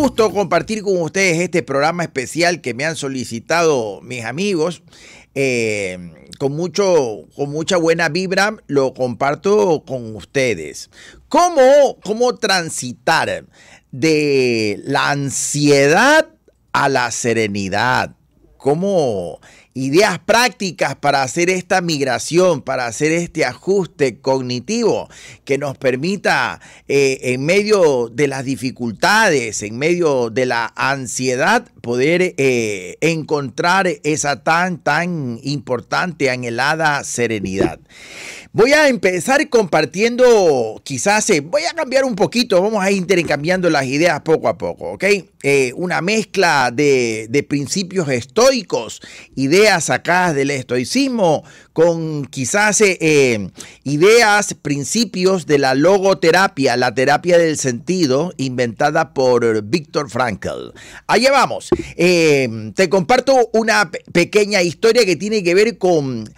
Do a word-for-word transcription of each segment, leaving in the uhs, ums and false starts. gusto compartir con ustedes este programa especial que me han solicitado mis amigos. Eh, con, mucho, con mucha buena vibra lo comparto con ustedes. ¿Cómo, cómo transitar de la ansiedad a la serenidad? ¿Cómo? Ideas prácticas para hacer esta migración, para hacer este ajuste cognitivo que nos permita eh, en medio de las dificultades, en medio de la ansiedad, poder eh, encontrar esa tan, tan importante, anhelada serenidad. Voy a empezar compartiendo, quizás, eh, voy a cambiar un poquito, vamos a ir intercambiando las ideas poco a poco, ¿ok? Eh, una mezcla de, de principios estoicos, ideas sacadas del estoicismo con quizás eh, ideas, principios de la logoterapia, la terapia del sentido inventada por Viktor Frankl. Allá vamos. Eh, te comparto una pequeña historia que tiene que ver con,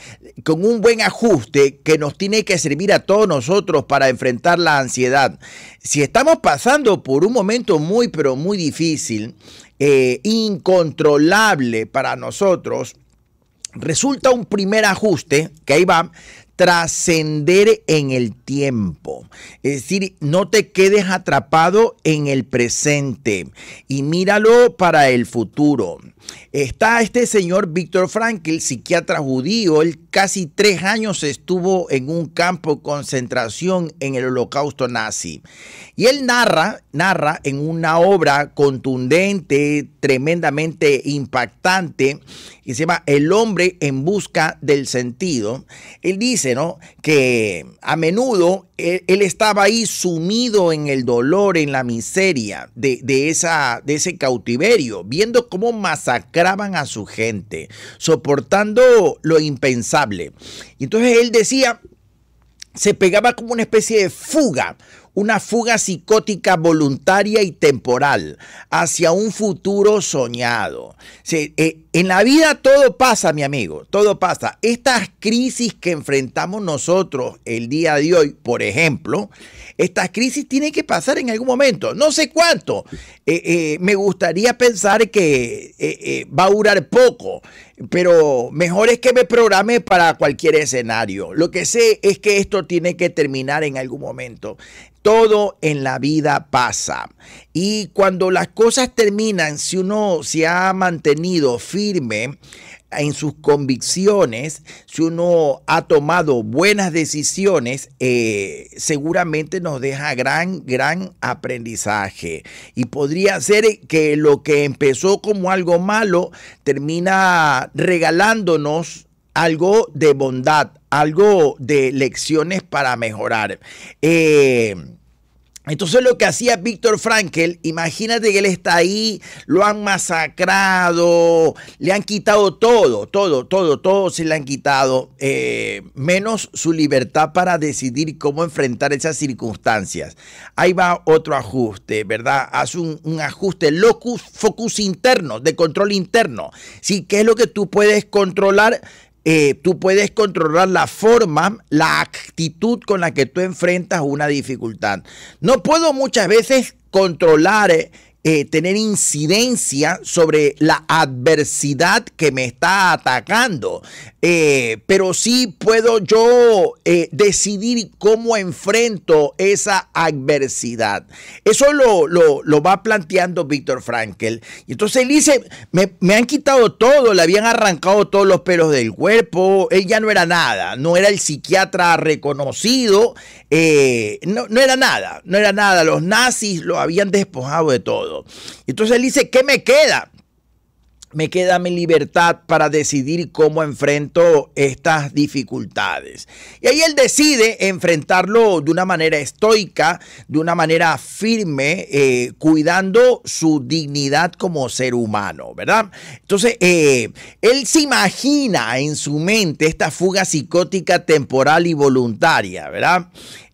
con un buen ajuste que nos tiene que servir a todos nosotros para enfrentar la ansiedad. Si estamos pasando por un momento muy, pero muy difícil, eh, incontrolable para nosotros, resulta un primer ajuste, que ahí va, trascender en el tiempo. Es decir, no te quedes atrapado en el presente y míralo para el futuro. Está este señor Viktor Frankl, psiquiatra judío. Él casi tres años estuvo en un campo de concentración en el holocausto nazi. Y él narra, narra en una obra contundente, tremendamente impactante, que se llama El hombre en busca del sentido. Él dice, ¿no?, que a menudo él, él estaba ahí sumido en el dolor, en la miseria de, de, esa, de ese cautiverio, viendo cómo masacraban a su gente, soportando lo impensable. Y entonces él decía, se pegaba como una especie de fuga, una fuga psicótica voluntaria y temporal hacia un futuro soñado. Se, eh, en la vida todo pasa, mi amigo, todo pasa. Estas crisis que enfrentamos nosotros el día de hoy, por ejemplo, estas crisis tienen que pasar en algún momento. No sé cuánto. Eh, eh, me gustaría pensar que eh, eh, va a durar poco, pero mejor es que me programe para cualquier escenario. Lo que sé es que esto tiene que terminar en algún momento. Todo en la vida pasa. Y cuando las cosas terminan, si uno se ha mantenido firme en sus convicciones, si uno ha tomado buenas decisiones, eh, seguramente nos deja gran, gran aprendizaje. Y podría ser que lo que empezó como algo malo termina regalándonos algo de bondad, algo de lecciones para mejorar. Eh, entonces lo que hacía Viktor Frankl, imagínate que él está ahí, lo han masacrado, le han quitado todo, todo, todo, todo se le han quitado, eh, menos su libertad para decidir cómo enfrentar esas circunstancias. Ahí va otro ajuste, ¿verdad? Hace un, un ajuste, locus, focus interno, de control interno. ¿Sí? ¿Qué es lo que tú puedes controlar? Eh, tú puedes controlar la forma, la actitud con la que tú enfrentas una dificultad. No puedo muchas veces controlar, eh, eh, tener incidencia sobre la adversidad que me está atacando, eh, pero sí puedo yo eh, decidir cómo enfrento esa adversidad. Eso lo, lo, lo va planteando Viktor Frankl. Y entonces él dice, me, me han quitado todo, le habían arrancado todos los pelos del cuerpo, él ya no era nada, no era el psiquiatra reconocido, eh, no, no era nada, no era nada, los nazis lo habían despojado de todo. Entonces él dice, ¿qué me queda? Me queda mi libertad para decidir cómo enfrento estas dificultades. Y ahí él decide enfrentarlo de una manera estoica, de una manera firme, eh, cuidando su dignidad como ser humano, ¿verdad? Entonces, eh, él se imagina en su mente esta fuga psicótica temporal y voluntaria, ¿verdad?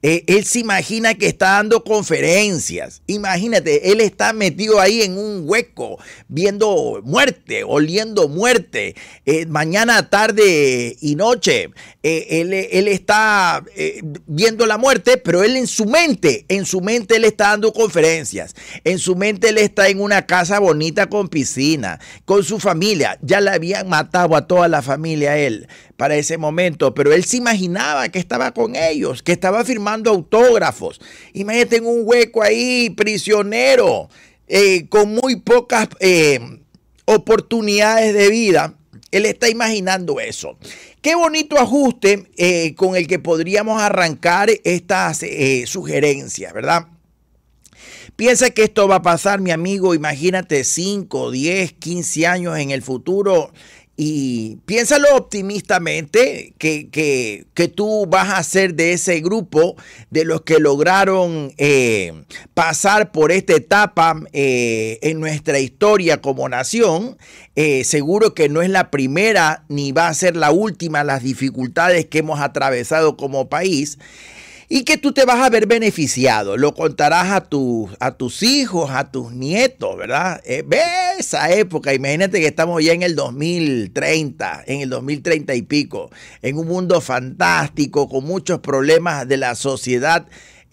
Eh, él se imagina que está dando conferencias. Imagínate, él está metido ahí en un hueco, viendo muerte, oliendo muerte, eh, mañana, tarde y noche. Eh, él, él está eh, viendo la muerte, pero él en su mente, en su mente él está dando conferencias. En su mente él está en una casa bonita con piscina, con su familia. Ya le habían matado a toda la familia a él para ese momento, pero él se imaginaba que estaba con ellos, que estaba firmando autógrafos. Imagínate en un hueco ahí, prisionero, eh, con muy pocas eh, oportunidades de vida. Él está imaginando eso. Qué bonito ajuste eh, con el que podríamos arrancar estas eh, sugerencias, ¿verdad? Piensa que esto va a pasar, mi amigo. Imagínate cinco, diez, quince años en el futuro. Y piénsalo optimistamente, que, que, que tú vas a ser de ese grupo de los que lograron eh, pasar por esta etapa eh, en nuestra historia como nación. Eh, seguro que no es la primera ni va a ser la última las dificultades que hemos atravesado como país. Y que tú te vas a ver beneficiado, lo contarás a, tu, a tus hijos, a tus nietos, ¿verdad? Eh, ve esa época, imagínate que estamos ya en el dos mil treinta, en el dos mil treinta y pico, en un mundo fantástico, con muchos problemas de la sociedad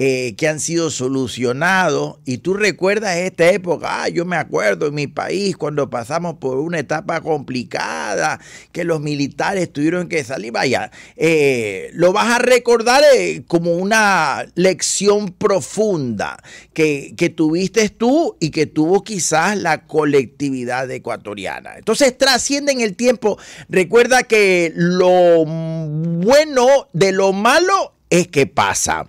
eh, que han sido solucionados. Y tú recuerdas esta época, ah, yo me acuerdo en mi país cuando pasamos por una etapa complicada, que los militares tuvieron que salir, vaya, eh, lo vas a recordar eh, como una lección profunda que, que tuviste tú y que tuvo quizás la colectividad ecuatoriana. Entonces trasciende en el tiempo. Recuerda que lo bueno de lo malo es que pasa.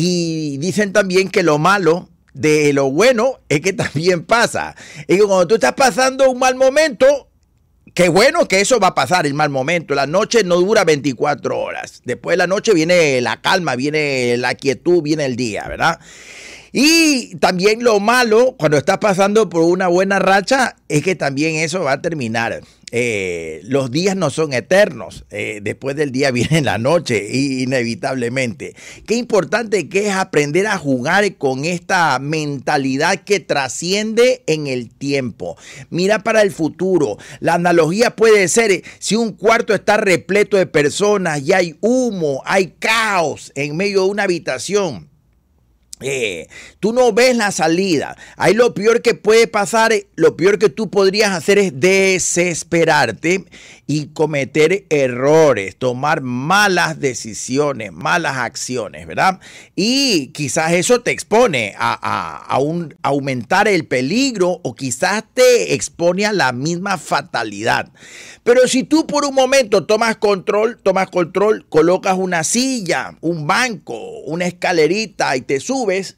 Y dicen también que lo malo de lo bueno es que también pasa. Y que cuando tú estás pasando un mal momento, qué bueno que eso va a pasar, el mal momento. La noche no dura veinticuatro horas. Después de la noche viene la calma, viene la quietud, viene el día, ¿verdad? Y también lo malo, cuando estás pasando por una buena racha, es que también eso va a terminar. Eh, los días no son eternos. Eh, después del día viene la noche, inevitablemente. Qué importante que es aprender a jugar con esta mentalidad que trasciende en el tiempo. Mira para el futuro. La analogía puede ser, si un cuarto está repleto de personas y hay humo, hay caos en medio de una habitación, Eh, tú no ves la salida. Ahí lo peor que puede pasar, lo peor que tú podrías hacer es desesperarte y cometer errores, tomar malas decisiones, malas acciones, ¿verdad? Y quizás eso te expone a, a, a un, aumentar el peligro, o quizás te expone a la misma fatalidad. Pero si tú por un momento tomas control, tomas control, colocas una silla, un banco, una escalerita y te subes, Ves,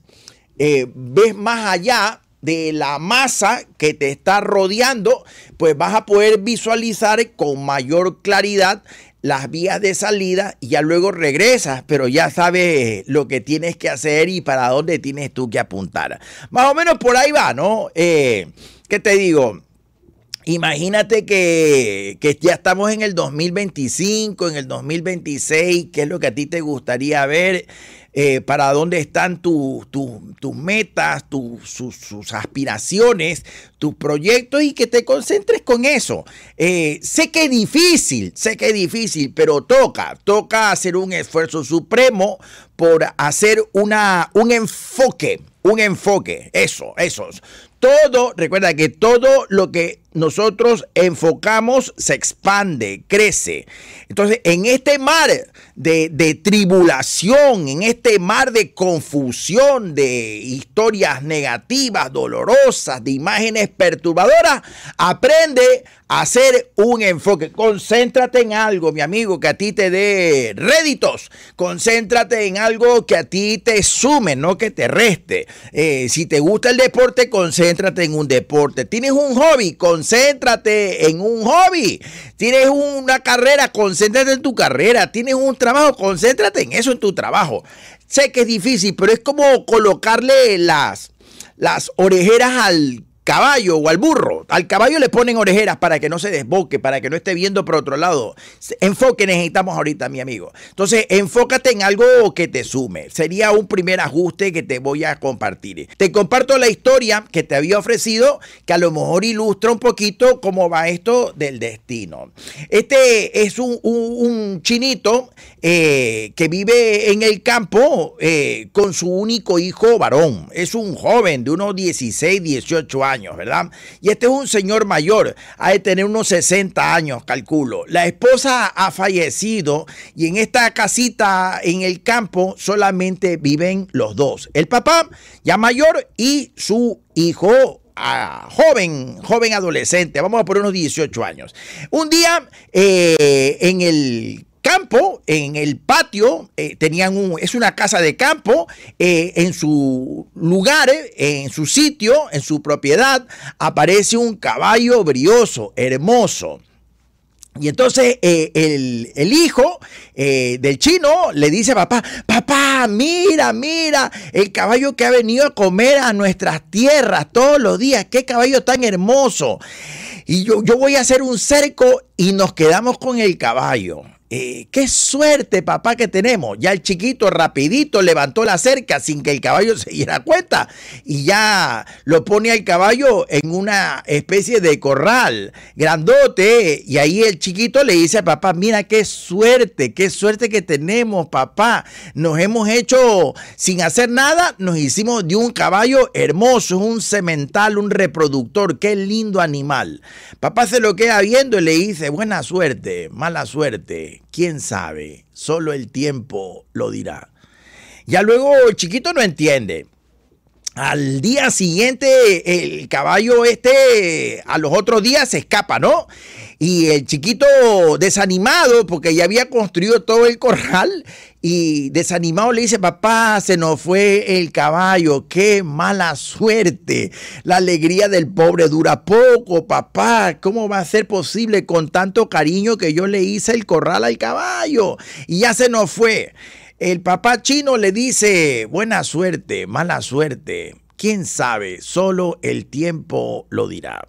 eh, ves más allá de la masa que te está rodeando, pues vas a poder visualizar con mayor claridad las vías de salida y ya luego regresas, pero ya sabes lo que tienes que hacer y para dónde tienes tú que apuntar. Más o menos por ahí va, ¿no? Eh, ¿qué te digo? Imagínate que, que ya estamos en el dos mil veinticinco, en el dos mil veintiséis, ¿qué es lo que a ti te gustaría ver? Eh, para dónde están tu, tu, tus metas, tu, sus, sus aspiraciones, tus proyectos, y que te concentres con eso. Eh, sé que es difícil, sé que es difícil, pero toca, toca hacer un esfuerzo supremo por hacer una, un enfoque, un enfoque, eso, eso. Todo, recuerda que todo lo que nosotros enfocamos se expande, crece. Entonces, en este mar de, de tribulación, en este mar de confusión, de historias negativas, dolorosas, de imágenes perturbadoras, aprende a hacer un enfoque. Concéntrate en algo, mi amigo, que a ti te dé réditos. Concéntrate en algo que a ti te sume, no que te reste. Eh, si te gusta el deporte, concéntrate. Concéntrate en un deporte. Tienes un hobby, concéntrate en un hobby. Tienes una carrera, concéntrate en tu carrera. Tienes un trabajo, concéntrate en eso, en tu trabajo. Sé que es difícil, pero es como colocarle las, las orejeras al caballo o al burro. Al caballo le ponen orejeras para que no se desboque, para que no esté viendo por otro lado. Enfoque necesitamos ahorita, mi amigo. Entonces, enfócate en algo que te sume. Sería un primer ajuste que te voy a compartir. Te comparto la historia que te había ofrecido, que a lo mejor ilustra un poquito cómo va esto del destino. Este es un, un, un chinito eh, que vive en el campo eh, con su único hijo varón. Es un joven de unos dieciséis, dieciocho años. años, ¿verdad? Y este es un señor mayor, ha de tener unos sesenta años, calculo. La esposa ha fallecido y en esta casita en el campo solamente viven los dos, el papá ya mayor y su hijo ah, joven, joven adolescente, vamos a por unos dieciocho años. Un día eh, en el campo, en el patio, eh, tenían un, es una casa de campo, eh, en su lugar, eh, en su sitio, en su propiedad, aparece un caballo brioso, hermoso. Y entonces eh, el, el hijo eh, del chino le dice a papá, papá, mira, mira, el caballo que ha venido a comer a nuestras tierras todos los días, qué caballo tan hermoso. Y yo, yo voy a hacer un cerco y nos quedamos con el caballo. Eh, ¡Qué suerte, papá, que tenemos! Ya el chiquito rapidito levantó la cerca sin que el caballo se diera cuenta y ya lo pone al caballo en una especie de corral grandote y ahí el chiquito le dice a papá, mira qué suerte, qué suerte que tenemos, papá. Nos hemos hecho, sin hacer nada, nos hicimos de un caballo hermoso, un semental, un reproductor, qué lindo animal. Papá se lo queda viendo y le dice, buena suerte, mala suerte. ¿Quién sabe? Solo el tiempo lo dirá. Ya luego el chiquito no entiende. Al día siguiente el caballo este a los otros días se escapa, ¿no? Y el chiquito desanimado porque ya había construido todo el corral y desanimado le dice, papá, se nos fue el caballo, qué mala suerte. La alegría del pobre dura poco, papá, ¿cómo va a ser posible con tanto cariño que yo le hice el corral al caballo? Y ya se nos fue. El papá chino le dice, buena suerte, mala suerte, quién sabe, solo el tiempo lo dirá.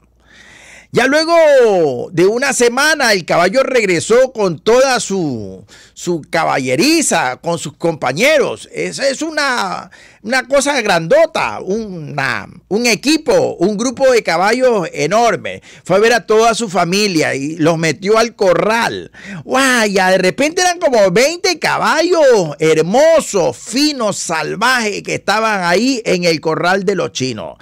Ya luego de una semana el caballo regresó con toda su, su caballeriza, con sus compañeros. Esa es una, una cosa grandota, una, un equipo, un grupo de caballos enorme. Fue a ver a toda su familia y los metió al corral. ¡Guau! Ya de repente eran como veinte caballos hermosos, finos, salvajes que estaban ahí en el corral de los chinos.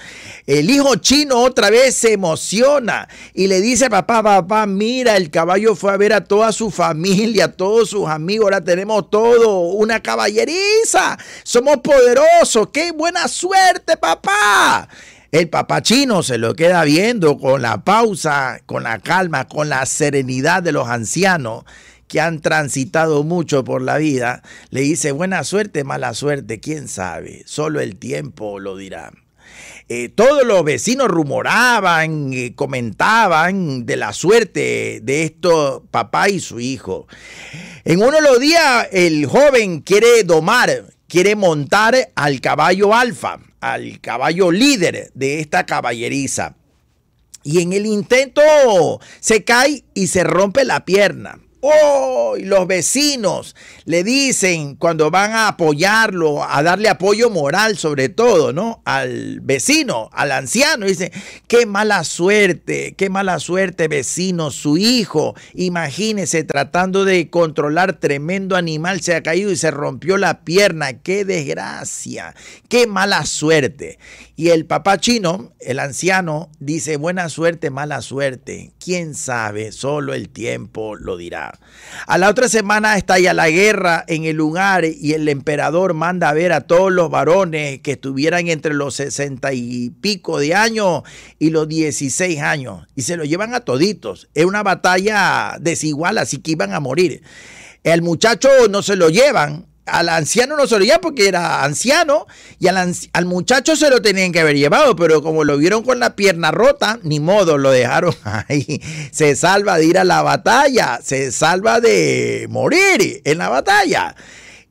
El hijo chino otra vez se emociona. Y le dice a papá, papá, mira, el caballo fue a ver a toda su familia, a todos sus amigos, ahora tenemos todo, una caballeriza, somos poderosos, qué buena suerte, papá. El papá chino se lo queda viendo con la pausa, con la calma, con la serenidad de los ancianos que han transitado mucho por la vida. Le dice, buena suerte, mala suerte, quién sabe, solo el tiempo lo dirá. Eh, todos los vecinos rumoraban, eh, comentaban de la suerte de estos papá y su hijo. En uno de los días el joven quiere domar, quiere montar al caballo alfa, al caballo líder de esta caballeriza. Y en el intento se cae y se rompe la pierna. ¡Oh! Y los vecinos le dicen cuando van a apoyarlo, a darle apoyo moral sobre todo, ¿no? Al vecino, al anciano, dicen, qué mala suerte, qué mala suerte, vecino, su hijo, imagínese, tratando de controlar tremendo animal, se ha caído y se rompió la pierna, qué desgracia, qué mala suerte. Y el papá chino, el anciano, dice, buena suerte, mala suerte, quién sabe, solo el tiempo lo dirá. A la otra semana estalla la guerra en el lugar y el emperador manda a ver a todos los varones que estuvieran entre los sesenta y pico de años y los dieciséis años y se los llevan a toditos. Es una batalla desigual, así que iban a morir. El muchacho no se lo llevan, al anciano no se lo llevan porque era anciano y al, anci al muchacho se lo tenían que haber llevado, pero como lo vieron con la pierna rota, ni modo, lo dejaron ahí. Se salva de ir a la batalla, se salva de morir en la batalla.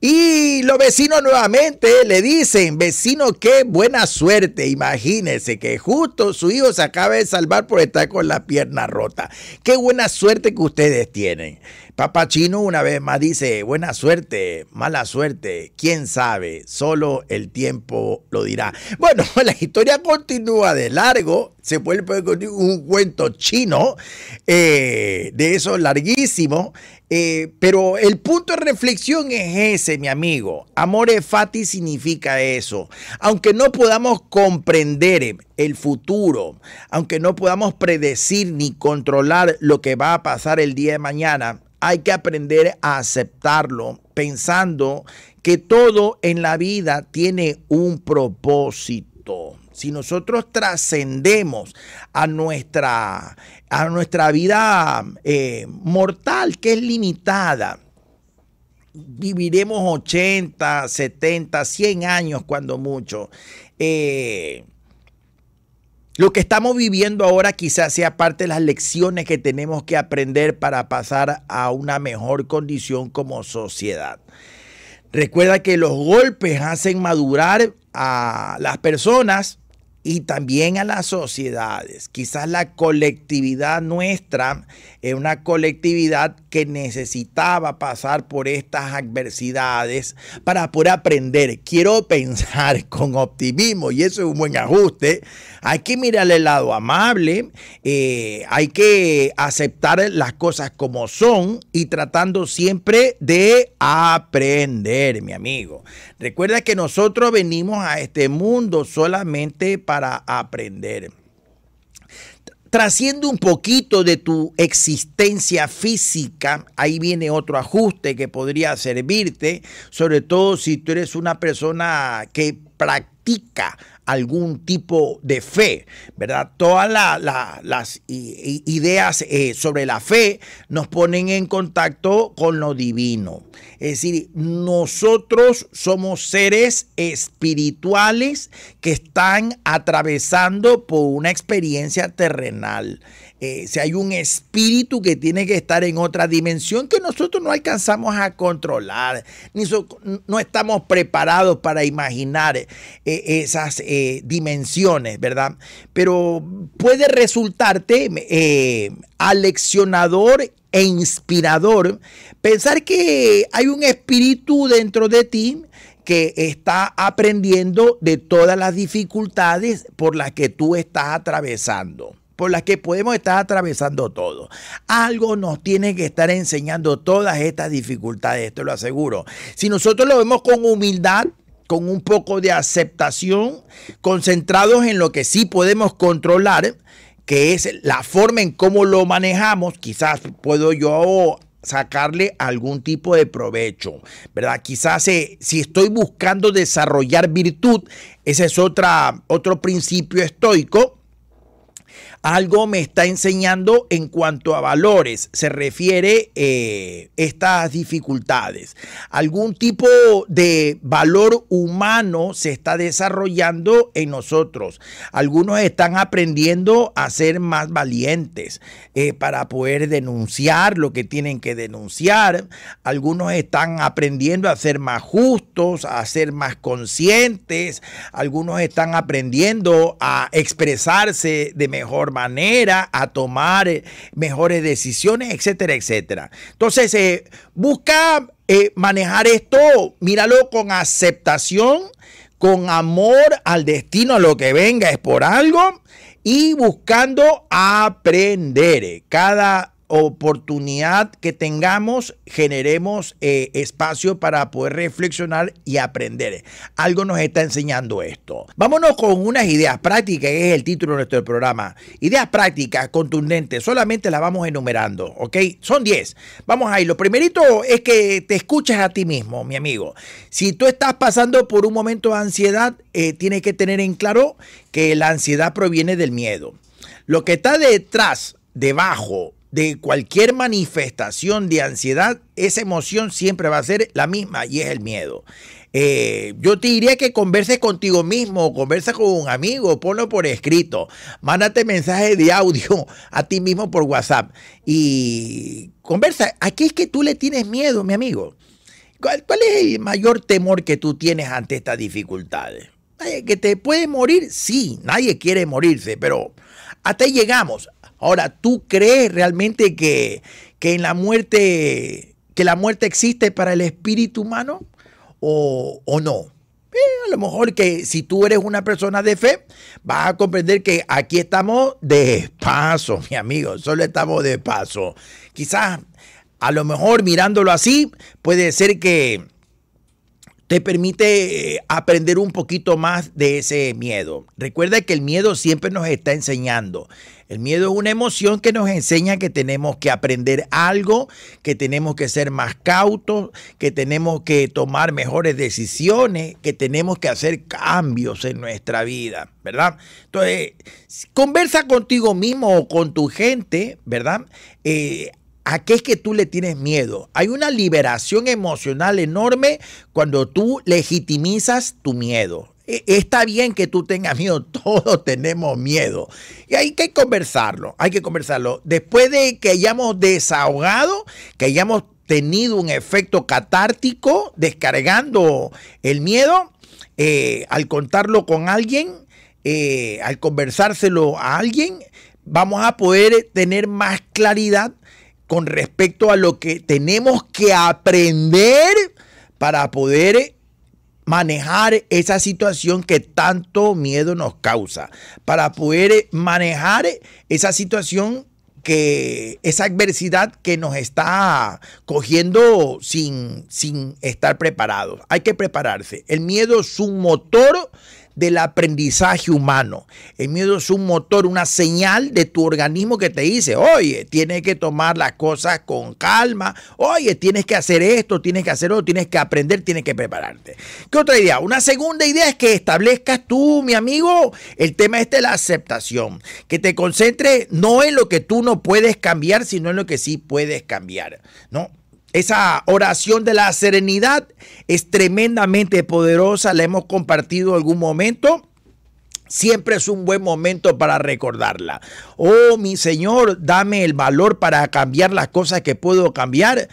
Y los vecinos nuevamente le dicen: vecino, qué buena suerte. Imagínense que justo su hijo se acaba de salvar por estar con la pierna rota. Qué buena suerte que ustedes tienen. Papá Chino una vez más dice: buena suerte, mala suerte, quién sabe, solo el tiempo lo dirá. Bueno, la historia continúa de largo, se puede poner un cuento chino eh, de eso larguísimo, eh, pero el punto de reflexión es ese, mi amigo. Amor fati significa eso. Aunque no podamos comprender el futuro, aunque no podamos predecir ni controlar lo que va a pasar el día de mañana, hay que aprender a aceptarlo, pensando que todo en la vida tiene un propósito. Si nosotros trascendemos a nuestra, a nuestra vida eh, mortal, que es limitada, viviremos ochenta, setenta, cien años cuando mucho. Eh, Lo que estamos viviendo ahora quizás sea parte de las lecciones que tenemos que aprender para pasar a una mejor condición como sociedad. Recuerda que los golpes hacen madurar a las personas y también a las sociedades. Quizás la colectividad nuestra es una colectividad que necesitaba pasar por estas adversidades para poder aprender. Quiero pensar con optimismo, y eso es un buen ajuste. Hay que mirar el lado amable, eh, hay que aceptar las cosas como son y tratando siempre de aprender, mi amigo. Recuerda que nosotros venimos a este mundo solamente para para aprender. Trasciende un poquito de tu existencia física, ahí viene otro ajuste que podría servirte, sobre todo si tú eres una persona que practica algún tipo de fe, ¿verdad? Todas la, la, las ideas eh, sobre la fe nos ponen en contacto con lo divino. Es decir, nosotros somos seres espirituales que están atravesando por una experiencia terrenal. Eh, si hay un espíritu que tiene que estar en otra dimensión que nosotros no alcanzamos a controlar, ni so, no estamos preparados para imaginar eh, esas eh, dimensiones, ¿verdad? Pero puede resultarte eh, aleccionador e inspirador pensar que hay un espíritu dentro de ti que está aprendiendo de todas las dificultades por las que tú estás atravesando, por las que podemos estar atravesando todo. Algo nos tiene que estar enseñando todas estas dificultades, te lo aseguro. Si nosotros lo vemos con humildad, con un poco de aceptación, concentrados en lo que sí podemos controlar, que es la forma en cómo lo manejamos, quizás puedo yo sacarle algún tipo de provecho, ¿verdad? Quizás eh, si estoy buscando desarrollar virtud, ese es otra, otro principio estoico. Algo me está enseñando en cuanto a valores se refiere eh, estas dificultades. Algún tipo de valor humano se está desarrollando en nosotros. Algunos están aprendiendo a ser más valientes eh, para poder denunciar lo que tienen que denunciar. Algunos están aprendiendo a ser más justos, a ser más conscientes. Algunos están aprendiendo a expresarse de mejor manera, a tomar mejores decisiones, etcétera, etcétera. Entonces, eh, busca eh, manejar esto, míralo con aceptación, con amor al destino, a lo que venga es por algo, y buscando aprender. Cada oportunidad que tengamos, generemos eh, espacio para poder reflexionar y aprender. Algo nos está enseñando esto. Vámonos con unas ideas prácticas, que es el título de nuestro programa. Ideas prácticas, contundentes, solamente las vamos enumerando, ¿ok? Son diez. Vamos ahí. Lo primerito es que te escuches a ti mismo, mi amigo. Si tú estás pasando por un momento de ansiedad, eh, tienes que tener en claro que la ansiedad proviene del miedo. Lo que está detrás, debajo de cualquier manifestación de ansiedad, esa emoción siempre va a ser la misma, y es el miedo. Eh, yo te diría que converses contigo mismo, conversa con un amigo, ponlo por escrito, mándate mensajes de audio a ti mismo por WhatsApp y conversa. ¿A qué es que tú le tienes miedo, mi amigo? ¿Cuál, cuál es el mayor temor que tú tienes ante estas dificultades? ¿Que te puedes morir? Sí, nadie quiere morirse, pero hasta ahí llegamos. Ahora, ¿tú crees realmente que, que, en la muerte, que la muerte existe para el espíritu humano o, o no? Eh, a lo mejor que si tú eres una persona de fe, vas a comprender que aquí estamos de paso, mi amigo, solo estamos de paso. Quizás, a lo mejor mirándolo así, puede ser que te permite aprender un poquito más de ese miedo. Recuerda que el miedo siempre nos está enseñando. El miedo es una emoción que nos enseña que tenemos que aprender algo, que tenemos que ser más cautos, que tenemos que tomar mejores decisiones, que tenemos que hacer cambios en nuestra vida, ¿verdad? Entonces, conversa contigo mismo o con tu gente, ¿verdad? Eh, ¿A qué es que tú le tienes miedo? Hay una liberación emocional enorme cuando tú legitimizas tu miedo. Está bien que tú tengas miedo, todos tenemos miedo. Y hay que conversarlo, hay que conversarlo. Después de que hayamos desahogado, que hayamos tenido un efecto catártico, descargando el miedo, eh, al contarlo con alguien, eh, al conversárselo a alguien, vamos a poder tener más claridad con respecto a lo que tenemos que aprender para poder manejar esa situación que tanto miedo nos causa, para poder manejar esa situación que, esa adversidad que nos está cogiendo sin, sin estar preparados. Hay que prepararse. El miedo es un motor del aprendizaje humano. El miedo es un motor, una señal de tu organismo que te dice, oye, tienes que tomar las cosas con calma, oye, tienes que hacer esto, tienes que hacer otro, tienes que aprender, tienes que prepararte. ¿Qué otra idea? Una segunda idea es que establezcas tú, mi amigo, el tema este de la aceptación, que te concentres no en lo que tú no puedes cambiar, sino en lo que sí puedes cambiar, ¿no? Esa oración de la serenidad es tremendamente poderosa, la hemos compartido en algún momento. Siempre es un buen momento para recordarla. Oh, mi Señor, dame el valor para cambiar las cosas que puedo cambiar.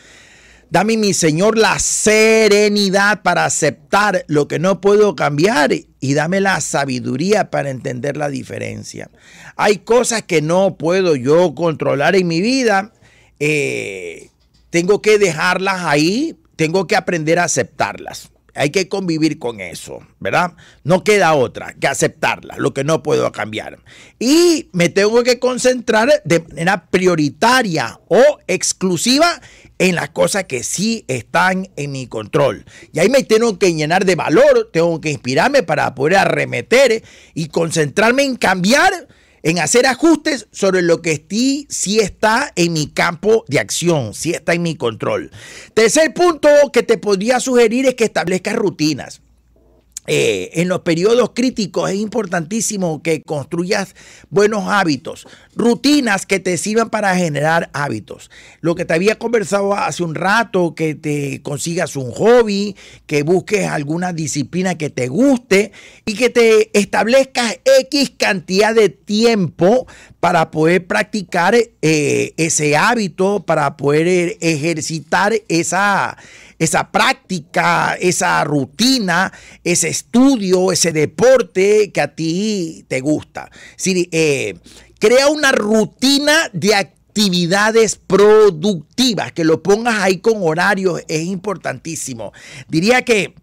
Dame, mi Señor, la serenidad para aceptar lo que no puedo cambiar y dame la sabiduría para entender la diferencia. Hay cosas que no puedo yo controlar en mi vida, eh... tengo que dejarlas ahí, tengo que aprender a aceptarlas. Hay que convivir con eso, ¿verdad? No queda otra que aceptarlas, lo que no puedo cambiar. Y me tengo que concentrar de manera prioritaria o exclusiva en las cosas que sí están en mi control. Y ahí me tengo que llenar de valor, tengo que inspirarme para poder arremeter y concentrarme en cambiar, en hacer ajustes sobre lo que sí, sí está en mi campo de acción, sí está en mi control. Tercer punto que te podría sugerir es que establezcas rutinas. Eh, en los periodos críticos es importantísimo que construyas buenos hábitos, rutinas que te sirvan para generar hábitos. Lo que te había conversado hace un rato, que te consigas un hobby, que busques alguna disciplina que te guste y que te establezcas X cantidad de tiempo para poder practicar eh, ese hábito, para poder ejercitar esa... esa práctica, esa rutina, ese estudio, ese deporte que a ti te gusta. Es decir, eh, crea una rutina de actividades productivas, que lo pongas ahí con horarios, es importantísimo. Diría que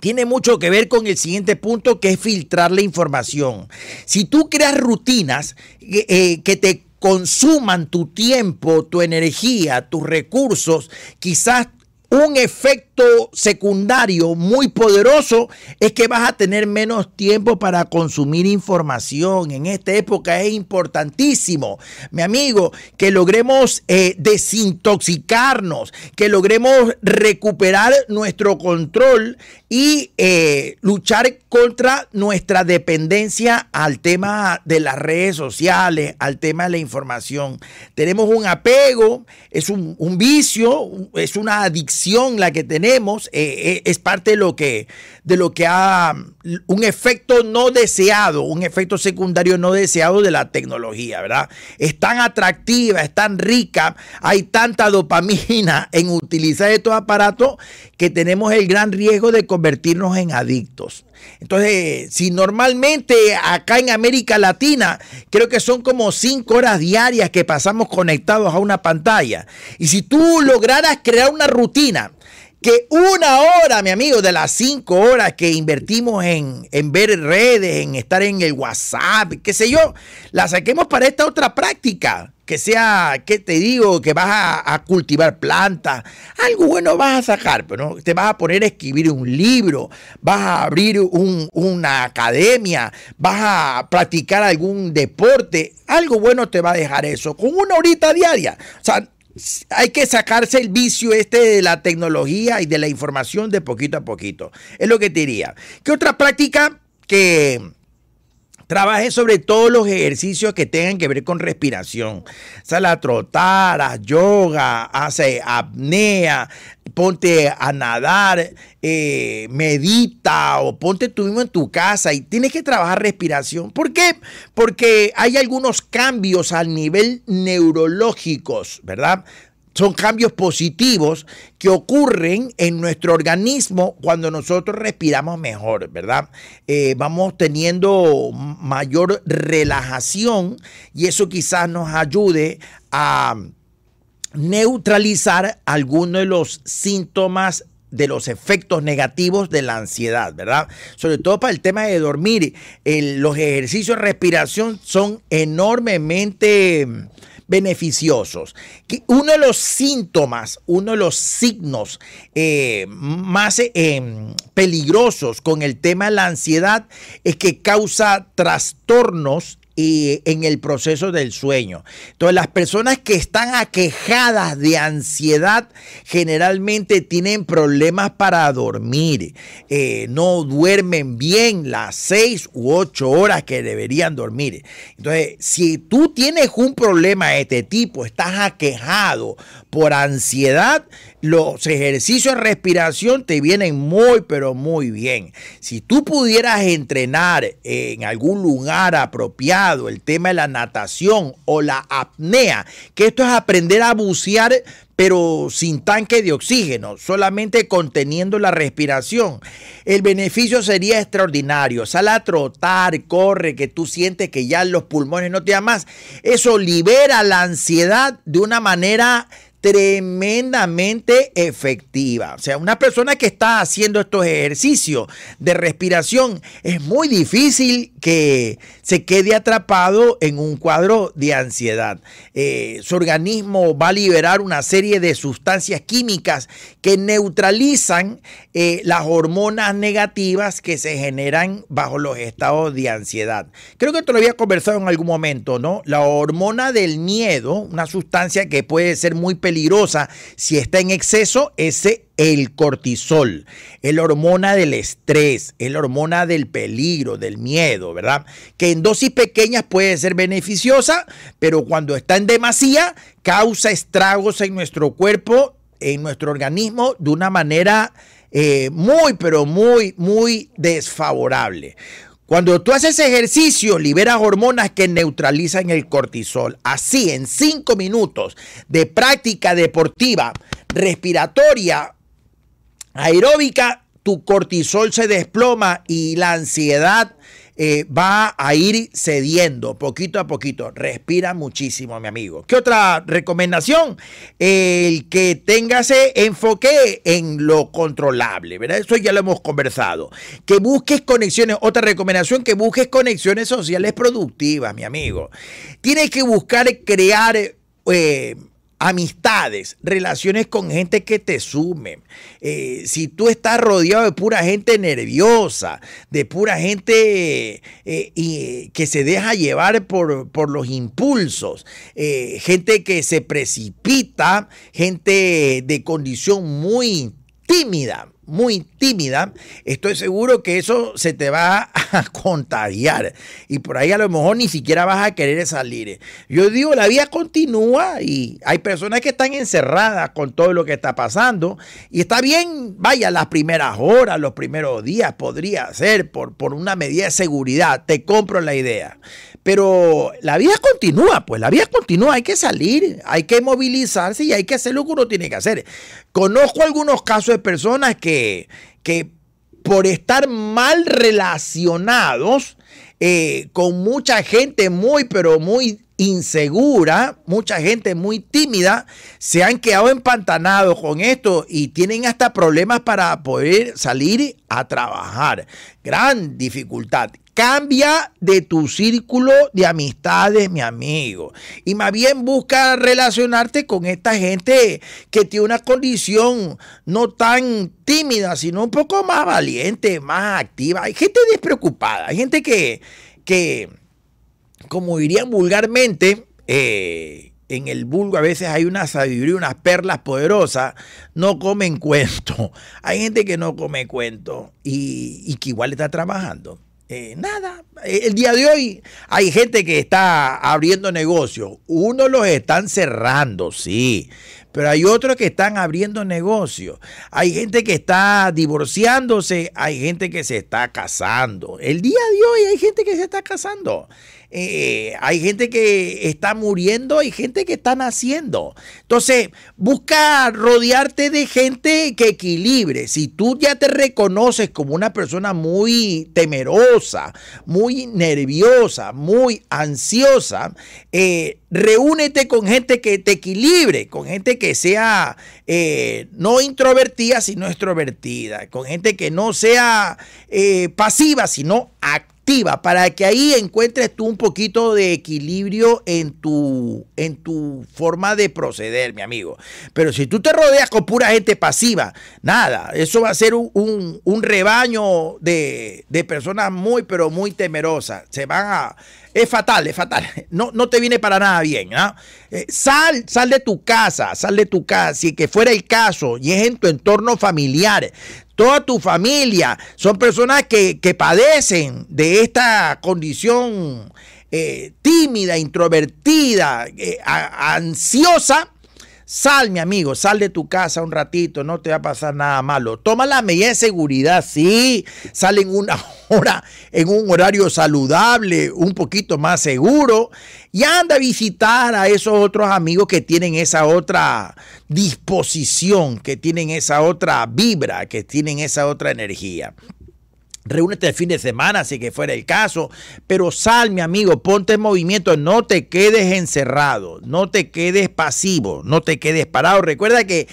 tiene mucho que ver con el siguiente punto, que es filtrar la información. Si tú creas rutinas eh, que te consuman tu tiempo, tu energía, tus recursos, quizás un efecto secundario muy poderoso es que vas a tener menos tiempo para consumir información. En esta época es importantísimo, mi amigo, que logremos eh, desintoxicarnos, que logremos recuperar nuestro control y eh, luchar contra nuestra dependencia al tema de las redes sociales, al tema de la información. Tenemos un apego, es un, un vicio, es una adicción acción la que tenemos eh, eh, es parte de lo que, de lo que ha, un efecto no deseado, un efecto secundario no deseado de la tecnología, ¿verdad? Es tan atractiva, es tan rica, hay tanta dopamina en utilizar estos aparatos que tenemos el gran riesgo de convertirnos en adictos. Entonces, si normalmente acá en América Latina, creo que son como cinco horas diarias que pasamos conectados a una pantalla. Y si tú lograras crear una rutina, que una hora, mi amigo, de las cinco horas que invertimos en, en ver redes, en estar en el WhatsApp, qué sé yo, la saquemos para esta otra práctica. Que sea, ¿qué te digo? Que vas a, a cultivar plantas. Algo bueno vas a sacar, pero te vas a poner a escribir un libro, vas a abrir un, una academia, vas a practicar algún deporte. Algo bueno te va a dejar eso, con una horita diaria. O sea, hay que sacarse el vicio este de la tecnología y de la información de poquito a poquito. Es lo que te diría. ¿Qué otra práctica que... Trabajen sobre todo los ejercicios que tengan que ver con respiración. Sal a trotar, haz yoga, hace apnea, ponte a nadar, eh, medita o ponte tú mismo en tu casa y tienes que trabajar respiración. ¿Por qué? Porque hay algunos cambios al nivel neurológicos, ¿verdad? Son cambios positivos que ocurren en nuestro organismo cuando nosotros respiramos mejor, ¿verdad? Eh, vamos teniendo mayor relajación y eso quizás nos ayude a neutralizar algunos de los síntomas de los efectos negativos de la ansiedad, ¿verdad? Sobre todo para el tema de dormir, el, los ejercicios de respiración son enormemente beneficiosos. Uno de los síntomas, uno de los signos eh, más eh, peligrosos con el tema de la ansiedad es que causa trastornos y en el proceso del sueño. Entonces, las personas que están aquejadas de ansiedad generalmente tienen problemas para dormir. Eh, no duermen bien las seis u ocho horas que deberían dormir. Entonces, si tú tienes un problema de este tipo, estás aquejado por ansiedad, los ejercicios de respiración te vienen muy, pero muy bien. Si tú pudieras entrenar en algún lugar apropiado, el tema de la natación o la apnea, que esto es aprender a bucear pero sin tanque de oxígeno, solamente conteniendo la respiración. El beneficio sería extraordinario. Sal a trotar, corre, que tú sientes que ya los pulmones no te dan más. Eso libera la ansiedad de una manera tremendamente efectiva. O sea, una persona que está haciendo estos ejercicios de respiración es muy difícil que se quede atrapado en un cuadro de ansiedad. Eh, su organismo va a liberar una serie de sustancias químicas que neutralizan eh, las hormonas negativas que se generan bajo los estados de ansiedad. Creo que esto lo había conversado en algún momento, ¿no? La hormona del miedo, una sustancia que puede ser muy peligrosa peligrosa si está en exceso, es el cortisol, es la hormona del estrés, es la hormona del peligro, del miedo, ¿verdad? Que en dosis pequeñas puede ser beneficiosa, pero cuando está en demasía causa estragos en nuestro cuerpo, en nuestro organismo, de una manera eh, muy, pero muy, muy desfavorable. Cuando tú haces ejercicio, liberas hormonas que neutralizan el cortisol. Así, en cinco minutos de práctica deportiva, respiratoria, aeróbica, tu cortisol se desploma y la ansiedad eh, va a ir cediendo poquito a poquito. Respira muchísimo, mi amigo. ¿Qué otra recomendación? El que tengas enfoque en lo controlable, ¿verdad? Eso ya lo hemos conversado. Que busques conexiones. Otra recomendación, que busques conexiones sociales productivas, mi amigo. Tienes que buscar crear eh, amistades, relaciones con gente que te sumen. Eh, si tú estás rodeado de pura gente nerviosa, de pura gente eh, y, que se deja llevar por, por los impulsos, eh, gente que se precipita, gente de condición muy tímida, muy tímida, estoy seguro que eso se te va a contagiar y por ahí a lo mejor ni siquiera vas a querer salir. Yo digo, la vida continúa y hay personas que están encerradas con todo lo que está pasando y está bien, vaya, las primeras horas, los primeros días podría ser por, por una medida de seguridad, te compro la idea. Pero la vida continúa, pues la vida continúa, hay que salir, hay que movilizarse y hay que hacer lo que uno tiene que hacer. Conozco algunos casos de personas que, que por estar mal relacionados eh, con mucha gente muy, pero muy insegura, mucha gente muy tímida, se han quedado empantanados con esto y tienen hasta problemas para poder salir a trabajar. Gran dificultad. Cambia de tu círculo de amistades, mi amigo. Y más bien busca relacionarte con esta gente que tiene una condición no tan tímida, sino un poco más valiente, más activa. Hay gente despreocupada, hay gente que, que como dirían vulgarmente, eh, en el vulgo a veces hay una sabiduría, unas perlas poderosas, no comen cuento. Hay gente que no come cuento y, y que igual está trabajando. Eh, nada, el día de hoy hay gente que está abriendo negocios, unos los están cerrando, sí, pero hay otros que están abriendo negocios, hay gente que está divorciándose, hay gente que se está casando, el día de hoy hay gente que se está casando, eh, hay gente que está muriendo, hay gente que está naciendo. Entonces busca rodearte de gente que equilibre. Si tú ya te reconoces como una persona muy temerosa, muy nerviosa, muy ansiosa, eh, reúnete con gente que te equilibre, con gente que sea eh, no introvertida, sino extrovertida, con gente que no sea eh, pasiva, sino activa, para que ahí encuentres tú un poquito de equilibrio en tu, en tu forma de proceder, mi amigo. Pero si tú te rodeas con pura gente pasiva, nada, eso va a ser un, un, un rebaño de, de personas muy, pero muy temerosas. Se van a... Es fatal, es fatal. No, no te viene para nada bien, ¿no? Eh, sal, sal de tu casa, sal de tu casa. Si que fuera el caso y es en tu entorno familiar, toda tu familia son personas que, que padecen de esta condición eh, tímida, introvertida, eh, a, ansiosa. Sal, mi amigo, sal de tu casa un ratito, no te va a pasar nada malo. Toma las medidas de seguridad, sí. Sal en una hora, en un horario saludable, un poquito más seguro. Y anda a visitar a esos otros amigos que tienen esa otra disposición, que tienen esa otra vibra, que tienen esa otra energía. Reúnete el fin de semana, si que fuera el caso, pero sal, mi amigo, ponte en movimiento, no te quedes encerrado, no te quedes pasivo, no te quedes parado. Recuerda que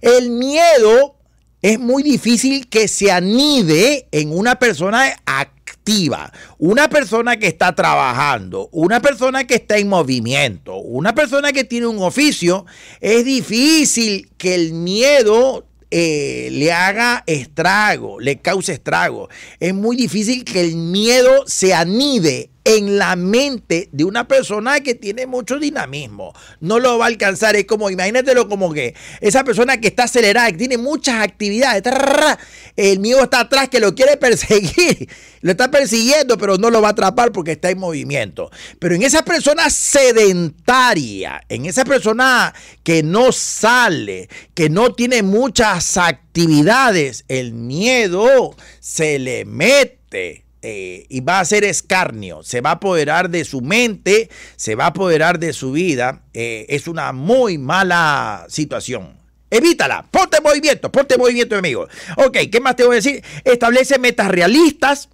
el miedo es muy difícil que se anide en una persona activa, una persona que está trabajando, una persona que está en movimiento, una persona que tiene un oficio. Es difícil que el miedo Eh, le haga estrago, le cause estrago. Es muy difícil que el miedo se anide en la mente de una persona que tiene mucho dinamismo. No lo va a alcanzar. Es como, imagínatelo como que esa persona que está acelerada, que tiene muchas actividades, el miedo está atrás que lo quiere perseguir, lo está persiguiendo, pero no lo va a atrapar porque está en movimiento. Pero en esa persona sedentaria, en esa persona que no sale, que no tiene muchas actividades, el miedo se le mete. Eh, y va a hacer escarnio, se va a apoderar de su mente, se va a apoderar de su vida. Eh, es una muy mala situación. Evítala, ponte en movimiento, ponte en movimiento, amigo. Ok, ¿qué más te voy a decir? Establece metas realistas.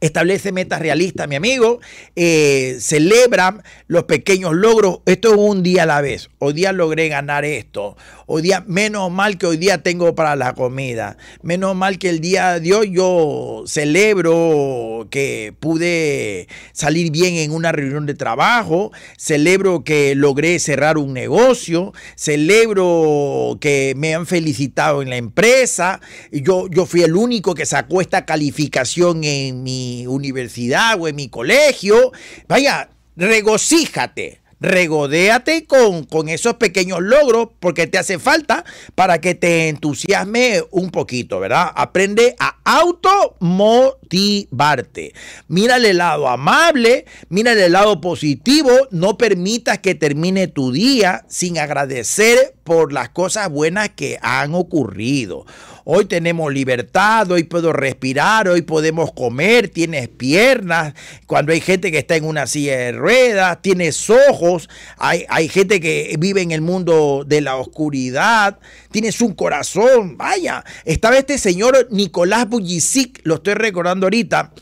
Establece metas realistas, mi amigo. Eh, celebra los pequeños logros. Esto es un día a la vez. Hoy día logré ganar esto. Hoy día, menos mal que hoy día tengo para la comida. Menos mal que el día de hoy yo celebro que pude salir bien en una reunión de trabajo. Celebro que logré cerrar un negocio. Celebro que me han felicitado en la empresa. Yo, yo fui el único que sacó esta calificación en mi universidad o en mi colegio. Vaya, regocíjate, regodéate con, con esos pequeños logros porque te hace falta para que te entusiasme un poquito, ¿verdad? Aprende a automotivarte. Mira el lado amable, mira el lado positivo, no permitas que termine tu día sin agradecer por las cosas buenas que han ocurrido. Hoy tenemos libertad, hoy puedo respirar, hoy podemos comer, tienes piernas, cuando hay gente que está en una silla de ruedas, tienes ojos, hay, hay gente que vive en el mundo de la oscuridad, tienes un corazón, vaya. Estaba este señor Nicolás Bulisic, lo estoy recordando ahorita,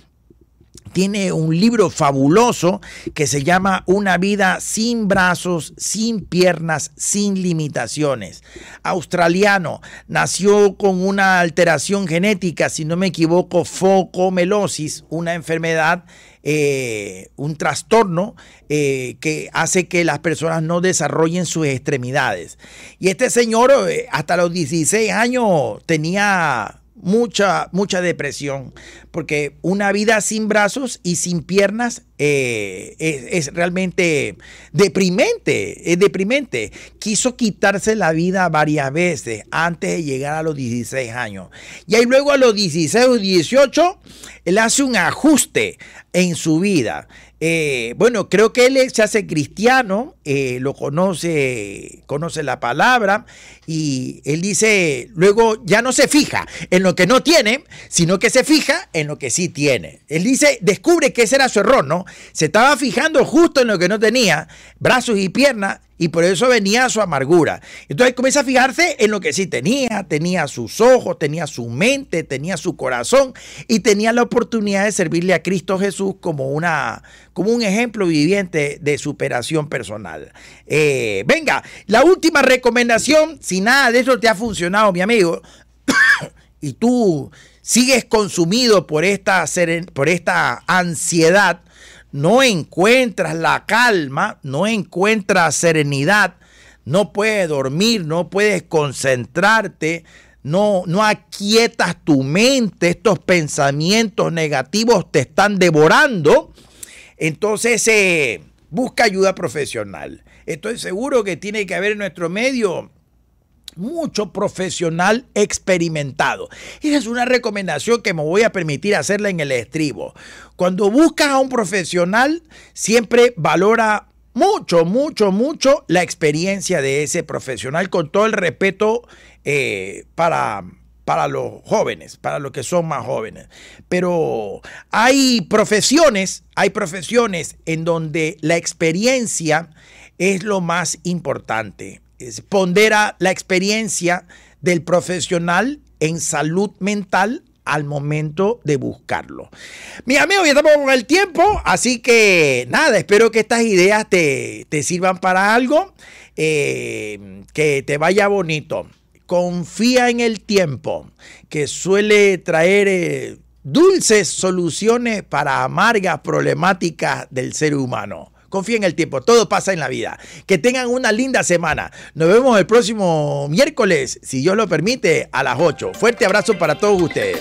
tiene un libro fabuloso que se llama Una vida sin brazos, sin piernas, sin limitaciones. Australiano, nació con una alteración genética, si no me equivoco, focomelosis, una enfermedad, eh, un trastorno eh, que hace que las personas no desarrollen sus extremidades. Y este señor eh, hasta los dieciséis años tenía mucha, mucha depresión, porque una vida sin brazos y sin piernas eh, es, es realmente deprimente, es deprimente. Quiso quitarse la vida varias veces antes de llegar a los dieciséis años. Y ahí luego a los dieciséis o dieciocho, él hace un ajuste en su vida. Eh, bueno, creo que él se hace cristiano, eh, lo conoce, conoce la palabra, y él dice, luego ya no se fija en lo que no tiene, sino que se fija en lo que sí tiene. Él dice, descubre que ese era su error, ¿no? Se estaba fijando justo en lo que no tenía, brazos y piernas, y por eso venía su amargura. Entonces comienza a fijarse en lo que sí tenía, tenía sus ojos, tenía su mente, tenía su corazón y tenía la oportunidad de servirle a Cristo Jesús como, una, como un ejemplo viviente de superación personal. Eh, venga, la última recomendación, si nada de eso te ha funcionado, mi amigo, y tú sigues consumido por esta, por esta ansiedad, no encuentras la calma, no encuentras serenidad, no puedes dormir, no puedes concentrarte, no, no aquietas tu mente, estos pensamientos negativos te están devorando, entonces eh, busca ayuda profesional. Estoy seguro que tiene que haber en nuestro medio mucho profesional experimentado. Esa es una recomendación que me voy a permitir hacerla en el estribo. Cuando buscas a un profesional, siempre valora mucho, mucho, mucho la experiencia de ese profesional, con todo el respeto eh, para... para los jóvenes, para los que son más jóvenes. Pero hay profesiones, hay profesiones en donde la experiencia es lo más importante. Pondera la experiencia del profesional en salud mental al momento de buscarlo. Mis amigos, ya estamos con el tiempo, así que nada, espero que estas ideas te, te sirvan para algo, eh, que te vaya bonito. Confía en el tiempo, que suele traer eh, dulces soluciones para amargas problemáticas del ser humano. Confía en el tiempo, todo pasa en la vida. Que tengan una linda semana. Nos vemos el próximo miércoles, si Dios lo permite, a las ocho. Fuerte abrazo para todos ustedes.